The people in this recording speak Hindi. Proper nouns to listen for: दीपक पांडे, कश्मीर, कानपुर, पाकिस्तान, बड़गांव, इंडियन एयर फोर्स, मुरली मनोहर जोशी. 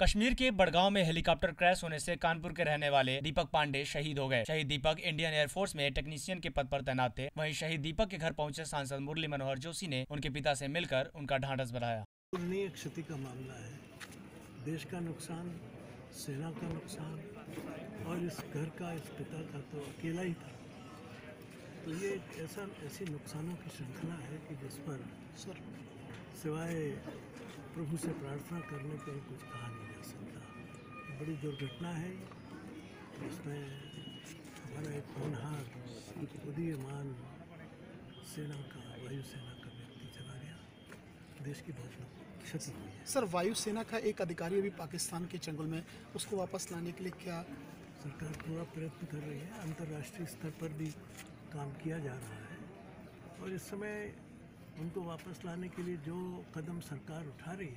कश्मीर के बड़गांव में हेलीकॉप्टर क्रैश होने से कानपुर के रहने वाले दीपक पांडे शहीद हो गए। शहीद दीपक इंडियन एयर फोर्स में टेक्नीशियन के पद पर तैनात थे। वहीं शहीद दीपक के घर पहुंचे सांसद मुरली मनोहर जोशी ने उनके पिता से मिलकर उनका ढांढस बधाया। उल्लेखनीय क्षति का मामला है, देश का नुकसान, सेना का नुकसान और इस घर का, इस पिता का तो अकेला ही था। तो ये ऐसी नुकसानों की श्रृंखला है कि जिस पर सिवाय प्रभु से प्रार्थना करने पर कुछ कहा नहीं जा सकता। बड़ी दुर्घटना है, इसमें हमारा एक होनहार, उदीयमान सेना का, वायुसेना का व्यक्ति चला गया, देश की बहुत क्षति हुई है। सर, वायुसेना का एक अधिकारी अभी पाकिस्तान के जंगल में, उसको वापस लाने के लिए क्या सरकार पूरा प्रयत्न कर रही है। अंतर्राष्ट्रीय स्तर पर भी काम किया जा रहा है और इस समय उनको वापस लाने के लिए जो कदम सरकार उठा रही है